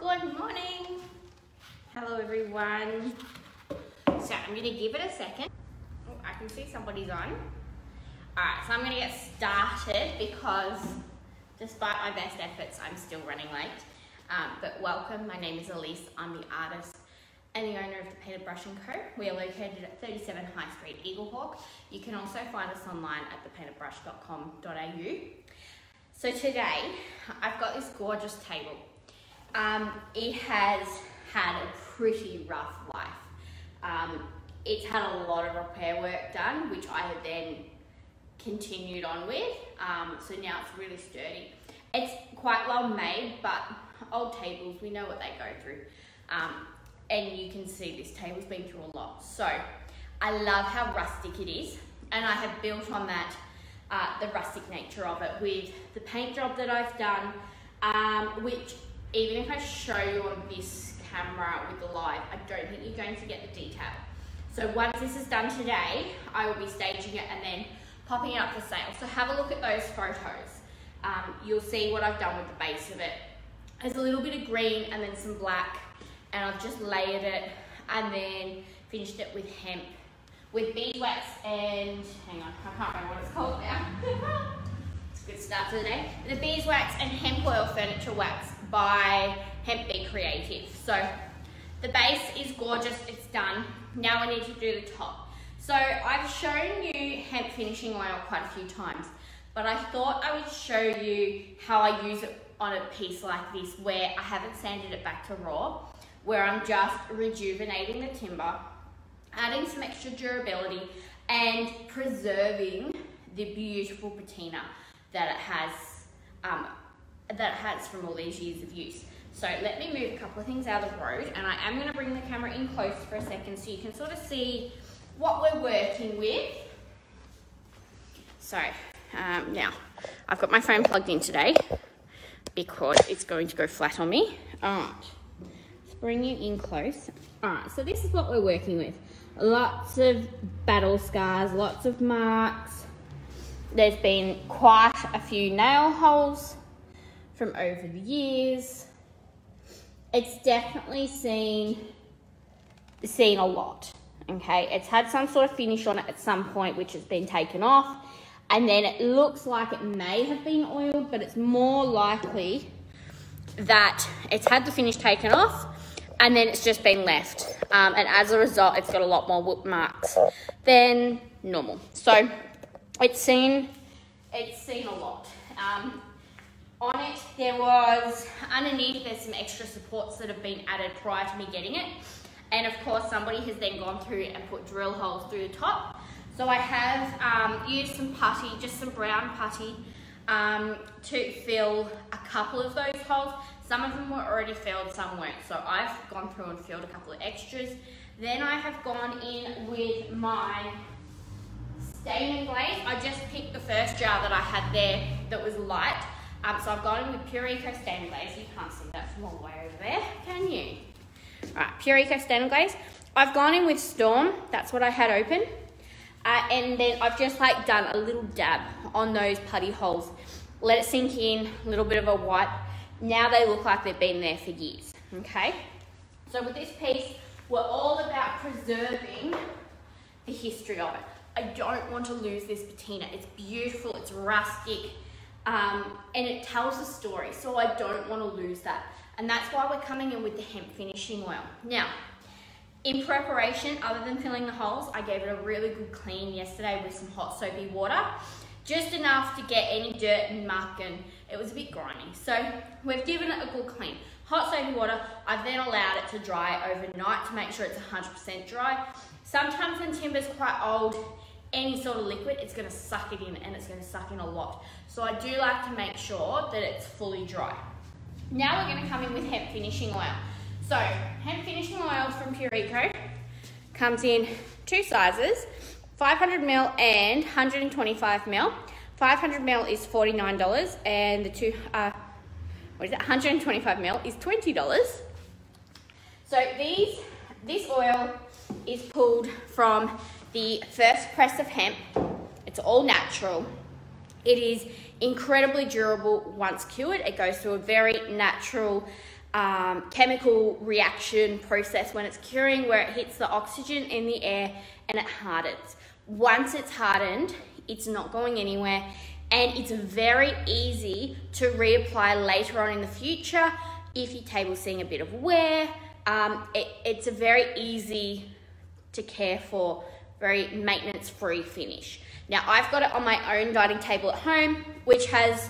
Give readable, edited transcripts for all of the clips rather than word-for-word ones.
Good morning. Hello everyone. So I'm gonna give it a second. Oh, I can see somebody's on. Alright, so I'm gonna get started because despite my best efforts, I'm still running late. But welcome, my name is Elise. I'm the artist and the owner of the Painted Brush & Co. We are located at 37 High Street, Eaglehawk. You can also find us online at thepaintedbrush.com.au. So today, I've got this gorgeous table. It has had a pretty rough life. It's had a lot of repair work done, which I have then continued on with. So now it's really sturdy. It's quite well made, but old tables, we know what they go through. And you can see this table's been through a lot. So I love how rustic it is. And I have built on that, the rustic nature of it with the paint job that I've done, which even if I show you on this camera with the light, I don't think you're going to get the detail. So once this is done today, I will be staging it and then popping it up for sale. So have a look at those photos. You'll see what I've done with the base of it. There's a little bit of green and then some black, and I've just layered it and then finished it with hemp, with beeswax and, hang on, I can't remember what it's called now. It's a good start to the day. The beeswax and hemp oil furniture wax by Hemp Be Creative. So the base is gorgeous, it's done. Now I need to do the top. So I've shown you hemp finishing oil quite a few times, but I thought I would show you how I use it on a piece like this where I haven't sanded it back to raw, where I'm just rejuvenating the timber, adding some extra durability and preserving the beautiful patina that it has from all these years of use. So let me move a couple of things out of the road, and I am going to bring the camera in close for a second so you can sort of see what we're working with. So now I've got my phone plugged in today because it's going to go flat on me. Alright, let's bring you in close. Alright, so this is what we're working with. Lots of battle scars, lots of marks. There's been quite a few nail holes from over the years. It's definitely seen a lot, okay? It's had some sort of finish on it at some point, which has been taken off, and then it looks like it may have been oiled, but it's more likely that it's had the finish taken off and then it's just been left. And as a result, it's got a lot more whoop marks than normal. So it's seen a lot. On it, there was, underneath, there's some extra supports that have been added prior to me getting it. And of course, somebody has then gone through and put drill holes through the top. So I have used some putty, just some brown putty, to fill a couple of those holes. Some of them were already filled, some weren't. So I've gone through and filled a couple of extras. Then I have gone in with my staining glaze. I just picked the first jar that I had there that was light. So I've gone in with Pureco stain glaze. You can't see that from all the way over there, can you? Alright, Pureco stain glaze. I've gone in with Storm, that's what I had open. And then I've just like done a little dab on those putty holes. Let it sink in, a little bit of a wipe. Now they look like they've been there for years, okay? So with this piece, we're all about preserving the history of it. I don't want to lose this patina. It's beautiful, it's rustic. And it tells a story, so I don't want to lose that, and that's why we're coming in with the hemp finishing oil. Now in preparation, other than filling the holes, I gave it a really good clean yesterday with some hot soapy water, just enough to get any dirt and muck, and it was a bit grimy, so we've given it a good clean. Hot soapy water, I've then allowed it to dry overnight to make sure it's 100% dry. Sometimes when timber's quite old, any sort of liquid, it's going to suck it in, and it's going to suck in a lot. So I do like to make sure that it's fully dry. Now we're going to come in with hemp finishing oil. So hemp finishing oil from Pureco comes in two sizes, 500ml and 125ml. 500ml is $49 and the two, 125ml is $20. So this oil is pulled from the first press of hemp. It's all natural. It is incredibly durable once cured. It goes through a very natural chemical reaction process when it's curing, where it hits the oxygen in the air and it hardens. Once it's hardened, it's not going anywhere, and it's very easy to reapply later on in the future if your table's seeing a bit of wear. It's a very easy to care for, very maintenance-free finish. Now, I've got it on my own dining table at home, which has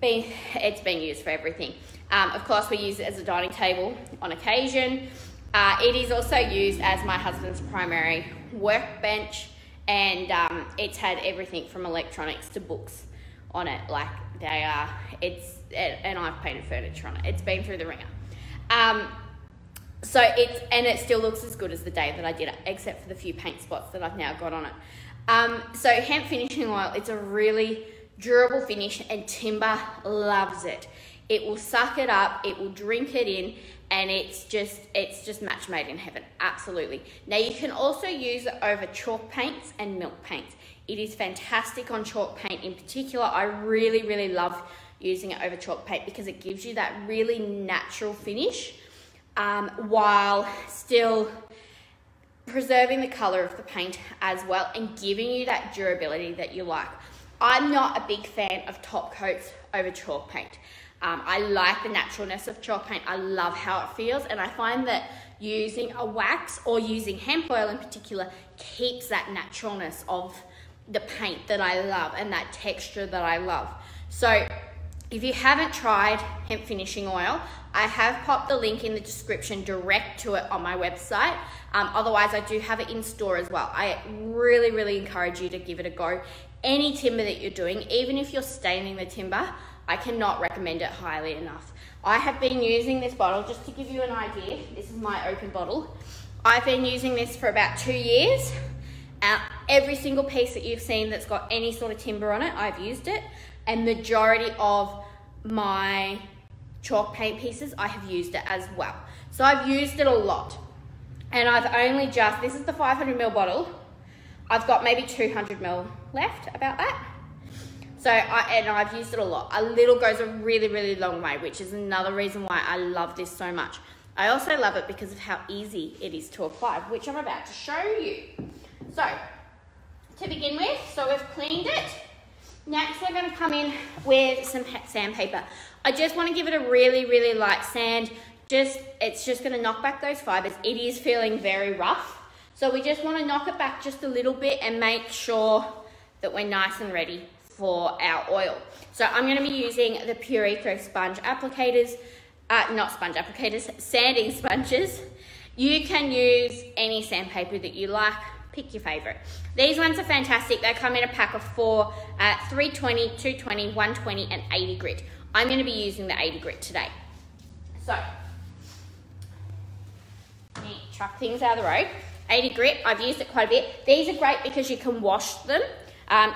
been, it's been used for everything. Of course, we use it as a dining table on occasion. It is also used as my husband's primary workbench, and it's had everything from electronics to books on it. Like, they are, and I've painted furniture on it. It's been through the ringer. So it still looks as good as the day that I did it, except for the few paint spots that I've now got on it. So hemp finishing oil, it's a really durable finish, and timber loves it. It will suck it up, it will drink it in, and it's just match made in heaven, absolutely. Now, you can also use it over chalk paints and milk paints. It is fantastic on chalk paint in particular. I really, really love using it over chalk paint because it gives you that really natural finish while still preserving the color of the paint as well and giving you that durability that you like. I'm not a big fan of top coats over chalk paint. I like the naturalness of chalk paint. I love how it feels, and I find that using a wax or using hemp oil in particular keeps that naturalness of the paint that I love and that texture that I love. So if you haven't tried hemp finishing oil, I have popped the link in the description direct to it on my website. Otherwise, I do have it in store as well. I really, really encourage you to give it a go. Any timber that you're doing, even if you're staining the timber, I cannot recommend it highly enough. I have been using this bottle, just to give you an idea, this is my open bottle. I've been using this for about 2 years. Every single piece that you've seen that's got any sort of timber on it, I've used it. And majority of my chalk paint pieces, I have used it as well. So I've used it a lot. And I've only just, this is the 500ml bottle. I've got maybe 200ml left, about that. So, I've used it a lot. A little goes a really, really long way, which is another reason why I love this so much. I also love it because of how easy it is to apply, which I'm about to show you. So, to begin with, so we've cleaned it. Next, we're going to come in with some sandpaper. I just want to give it a really, really light sand. It's just going to knock back those fibers. It is feeling very rough. So we just want to knock it back just a little bit and make sure that we're nice and ready for our oil. So I'm going to be using the Pureco sponge applicators, not sponge applicators, sanding sponges. You can use any sandpaper that you like. Pick your favorite. These ones are fantastic. They come in a pack of 4, 320, 220, 120, and 80 grit. I'm going to be using the 80 grit today. So, let me chuck things out of the road. 80 grit, I've used it quite a bit. These are great because you can wash them.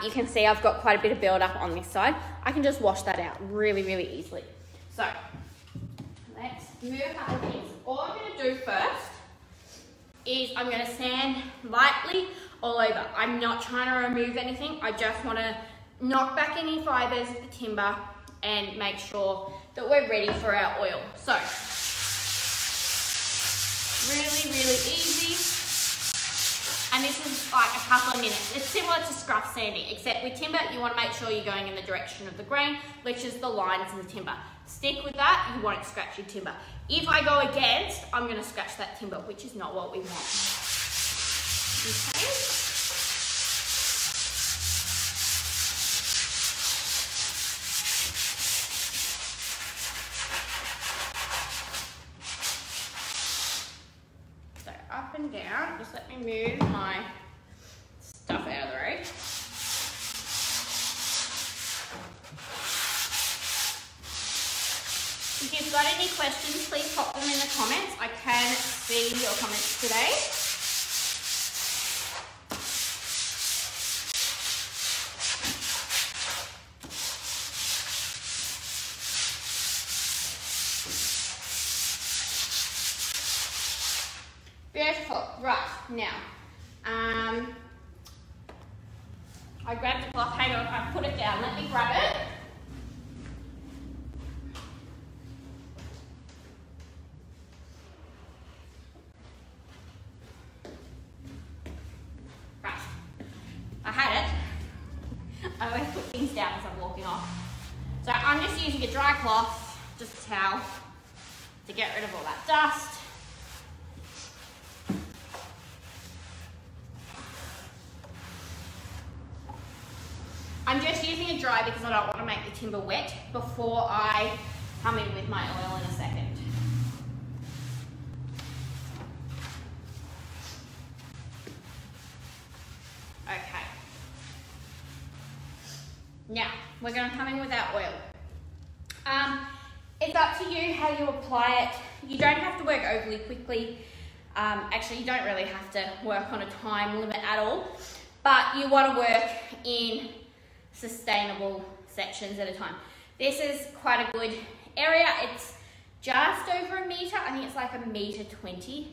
You can see I've got quite a bit of build up on this side. I can just wash that out really, really easily. So, let's move a couple of things. All I'm going to do first is I'm going to sand lightly all over. I'm not trying to remove anything. I just want to knock back any fibers of the timber and make sure that we're ready for our oil. So, really, really easy. And this is like a couple of minutes. It's similar to scruff sanding, except with timber, you want to make sure you're going in the direction of the grain, which is the lines in the timber. Stick with that, you won't scratch your timber. If I go against, I'm going to scratch that timber, which is not what we want. Okay. So up and down, just let me move my stuff out of the road. If you've got any questions, please pop them in the comments. I can see your comments today. Beautiful. Right, now, I grabbed the cloth. Hang on, I put it down. Let me grab it. I put things down as I'm walking off. So I'm just using a dry cloth, just a towel, to get rid of all that dust. I'm just using a dry because I don't want to make the timber wet before I come in with my oil in a second. Okay. Now, we're going to come in with our oil. It's up to you how you apply it. You don't have to work overly quickly. Actually, you don't really have to work on a time limit at all, but you want to work in sustainable sections at a time. This is quite a good area. It's just over a meter. I think it's like a meter 20.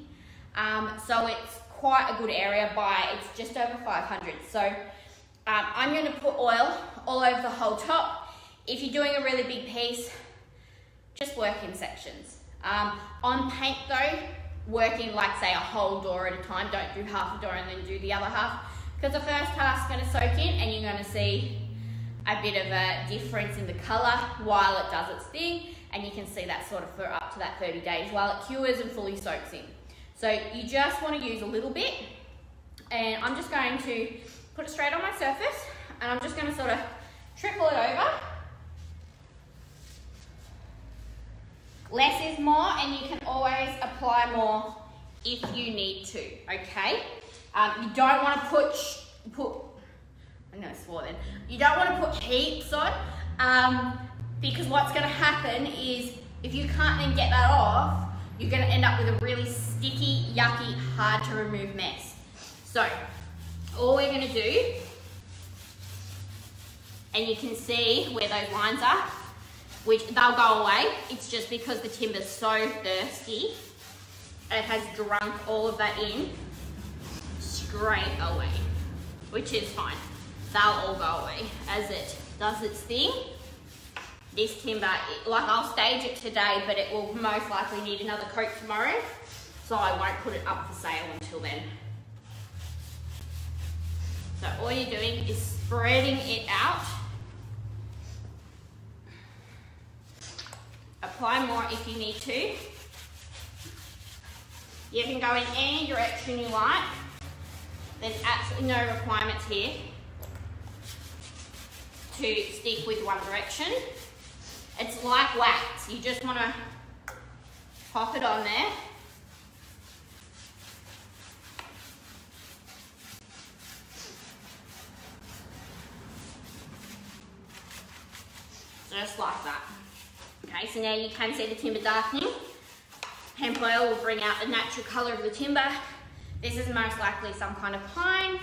So it's quite a good area by, it's just over 500. So I'm going to put oil all over the whole top. If you're doing a really big piece, just work in sections. On paint though, work in like say a whole door at a time. Don't do half a door and then do the other half, because the first half's going to soak in and you're going to see a bit of a difference in the color while it does its thing, and you can see that sort of for up to that 30 days while it cures and fully soaks in. So you just want to use a little bit, and I'm just going to put it straight on my surface, and I'm just going to sort of trickle it over. Less is more, and you can always apply more if you need to, okay? You don't want to You don't want to put heaps on, because what's going to happen is if you can't then get that off, you're going to end up with a really sticky, yucky, hard to remove mess. So all we're going to do, and you can see where those lines are, which they'll go away. It's just because the timber's so thirsty, it has drunk all of that in straight away, which is fine. They'll all go away as it does its thing. This timber, like I'll stage it today, but it will most likely need another coat tomorrow, so I won't put it up for sale until then. So all you're doing is spreading it out. Apply more if you need to. You can go in any direction you like. There's absolutely no requirements here to stick with one direction. It's like wax. You just want to pop it on there. Just like that. Okay, so now you can see the timber darkening. Hemp oil will bring out the natural color of the timber. This is most likely some kind of pine.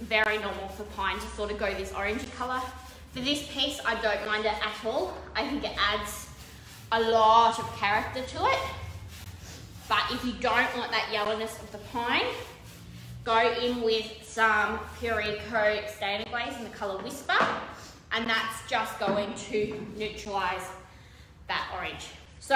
Very normal for pine to sort of go this orangey color. For this piece, I don't mind it at all. I think it adds a lot of character to it. But if you don't want that yellowness of the pine, go in with some Pureco Stainer Glaze in the color Whisper, and that's just going to neutralize that orange. So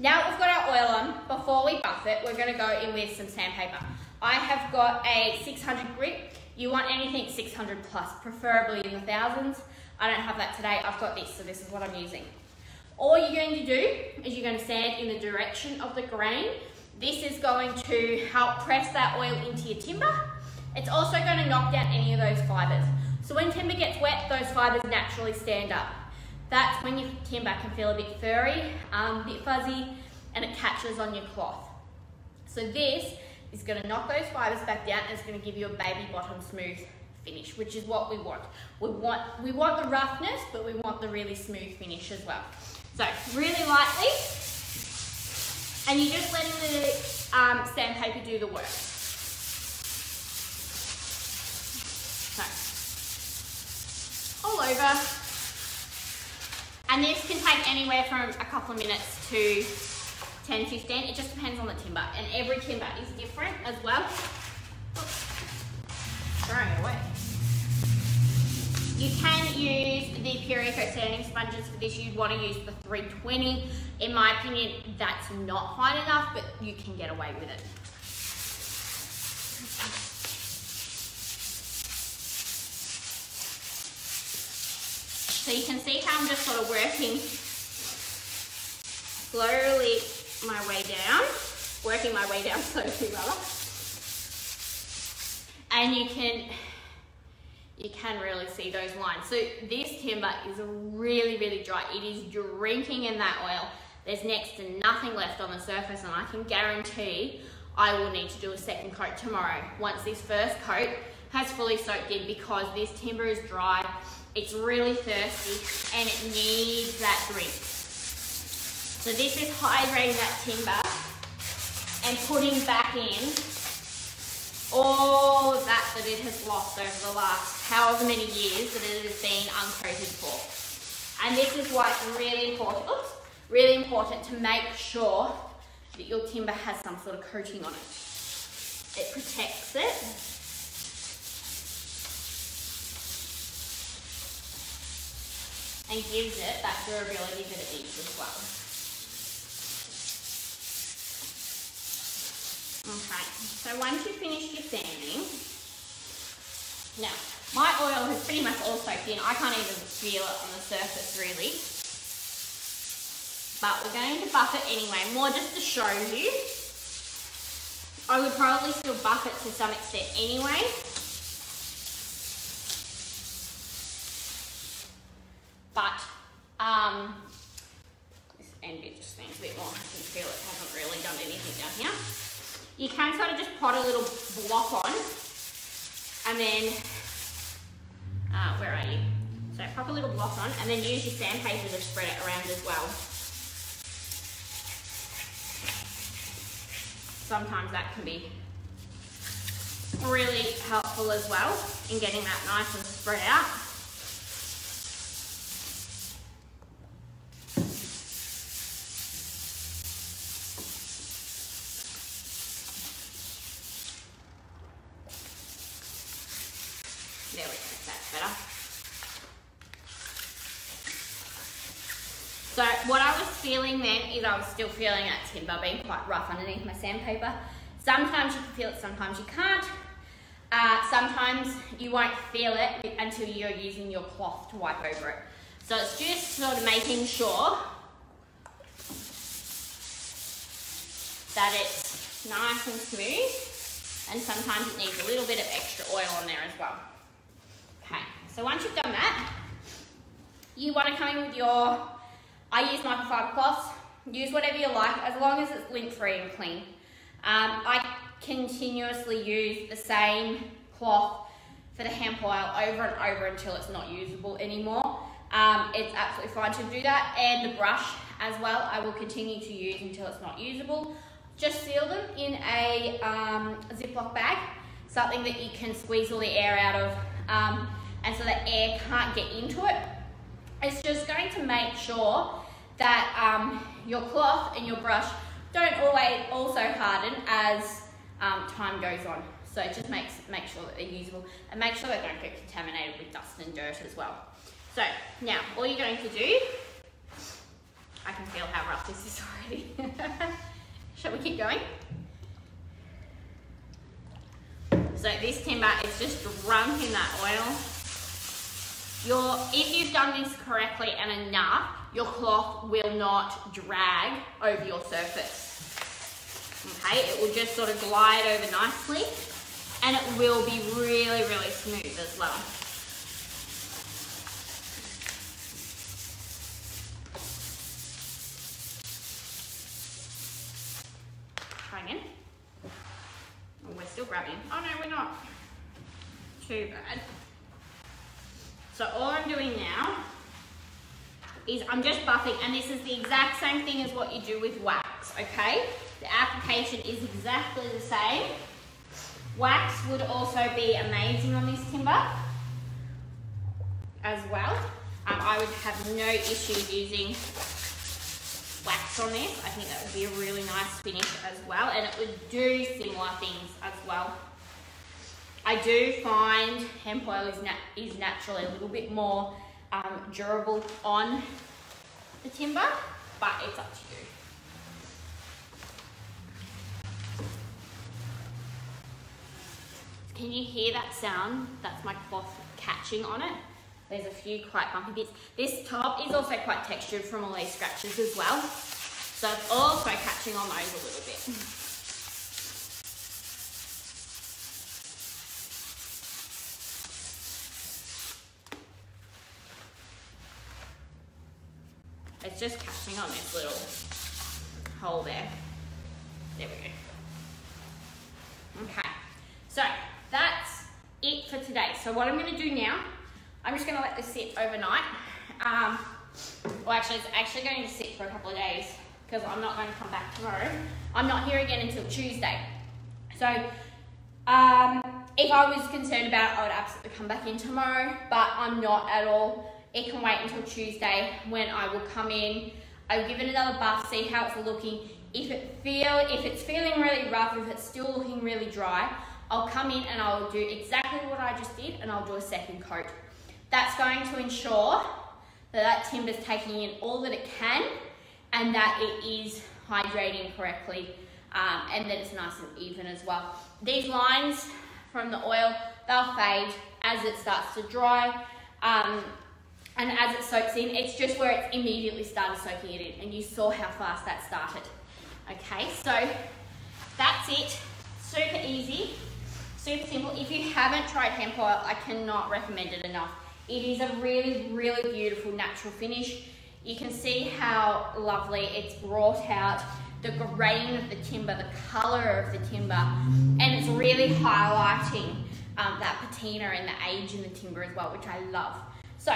now that we've got our oil on, before we buff it, we're going to go in with some sandpaper. I have got a 600 grit. You want anything 600 plus, preferably in the thousands. I don't have that today, I've got this, so this is what I'm using. All you're going to do is you're going to sand in the direction of the grain. This is going to help press that oil into your timber. It's also going to knock down any of those fibers. So when timber gets wet, those fibers naturally stand up. That's when your timber can feel a bit furry, a bit fuzzy, and it catches on your cloth. So this is going to knock those fibers back down, and it's going to give you a baby bottom smooth finish, which is what we want. We want the roughness, but we want the really smooth finish as well. So really lightly, and you're just letting the sandpaper do the work. So all over, and this can take anywhere from a couple of minutes to 10, 15, it just depends on the timber, and every timber is different as well. Oops. Throwing it away. You can use the Pureco sanding sponges for this. You'd want to use the 320. In my opinion, that's not fine enough, but you can get away with it. So you can see how I'm just sort of working slowly my way down, slowly rather. And you can really see those lines. So this timber is really, really dry. It is drinking in that oil. There's next to nothing left on the surface, and I can guarantee I will need to do a second coat tomorrow once this first coat has fully soaked in, because this timber is dry, it's really thirsty, and it needs that drink. So this is hydrating that timber and putting back in all of that it has lost over the last however many years that it has been uncoated for. And this is why it's really important to make sure that your timber has some sort of coating on it. It protects it. And gives it that durability that it needs as well. Okay, so once you finish your sanding, now my oil has pretty much all soaked in. I can't even feel it on the surface really. But we're going to buff it anyway, more just to show you. I would probably still buff it to some extent anyway. But this end bit just needs a bit more. I can feel it hasn't really done anything down here. You can sort of just pot a little block on, and then where are you? So pop a little block on, and then use your sandpaper to spread it around as well. Sometimes that can be really helpful as well in getting that nice and spread out. I was still feeling that timber being quite rough underneath my sandpaper. Sometimes you can feel it, sometimes you can't. Sometimes you won't feel it until you're using your cloth to wipe over it. So it's just sort of making sure that it's nice and smooth, and sometimes it needs a little bit of extra oil on there as well. Okay, so once you've done that, you want to come in with your, I use microfiber cloths. Use whatever you like, as long as it's lint-free and clean. I continuously use the same cloth for the hemp oil over and over until it's not usable anymore. It's absolutely fine to do that, and the brush as well. I will continue to use until it's not usable. Just seal them in a Ziploc bag, something that you can squeeze all the air out of, and so that air can't get into it. It's just going to make sure that your cloth and your brush don't always also harden as time goes on. So it just make sure that they're usable, and make sure they don't get contaminated with dust and dirt as well. So now all you're going to do, I can feel how rough this is already. Shall we keep going? So this timber is just drunk in that oil. If you've done this correctly and enough, your cloth will not drag over your surface. Okay, it will just sort of glide over nicely, and it will be really, really smooth as well. Try again. Oh, we're still grabbing. Oh no, we're not. Too bad. So all I'm doing now is I'm just buffing, and this is the exact same thing as what you do with wax, okay? The application is exactly the same. Wax would also be amazing on this timber as well. I would have no issue using wax on this. I think that would be a really nice finish as well, and it would do similar things as well. I do find hemp oil is naturally a little bit more durable on the timber, but it's up to you. Can you hear that sound? That's my cloth catching on it. There's a few quite bumpy bits. This top is also quite textured from all these scratches as well. So it's also catching on those a little bit. It's just catching on this little hole there. There we go. Okay, so that's it for today. So what I'm gonna do now, I'm just gonna let this sit overnight. Well, actually, it's actually going to sit for a couple of days because I'm not going to come back tomorrow. I'm not here again until Tuesday. So if I was concerned about it, I would absolutely come back in tomorrow, but I'm not at all. It can wait until Tuesday when I will come in. I'll give it another bath, see how it's looking. If it's feeling really rough, if it's still looking really dry, I'll come in and I'll do exactly what I just did and I'll do a second coat. That's going to ensure that that timber's taking in all that it can and that it is hydrating correctly, and that it's nice and even as well. These lines from the oil, they'll fade as it starts to dry. And as it soaks in, it's just where it's immediately started soaking it in, and you saw how fast that started. Okay, so that's it. Super easy, super simple. If you haven't tried hemp oil, I cannot recommend it enough. It is a really, really beautiful natural finish. You can see how lovely it's brought out the grain of the timber, the color of the timber, and it's really highlighting that patina and the age in the timber as well, which I love. So,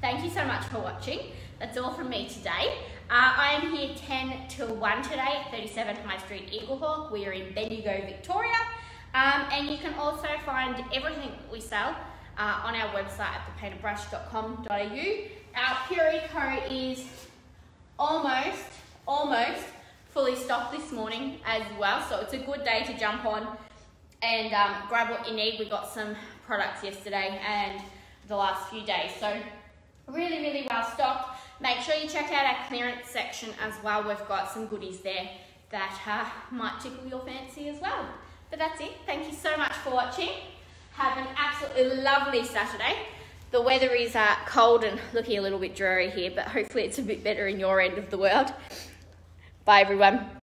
thank you so much for watching. That's all from me today. I am here 10 till 1 today, 37 High Street, Eaglehawk. We are in Bendigo, Victoria. And you can also find everything that we sell on our website at thepaintedbrush.com.au. Our Pureco is almost fully stocked this morning as well. So it's a good day to jump on and grab what you need. We got some products yesterday and the last few days. So really, really well stocked. Make sure you check out our clearance section as well. We've got some goodies there that might tickle your fancy as well. But that's it. Thank you so much for watching. Have an absolutely lovely Saturday. The weather is cold and looking a little bit dreary here, but hopefully it's a bit better in your end of the world. Bye everyone.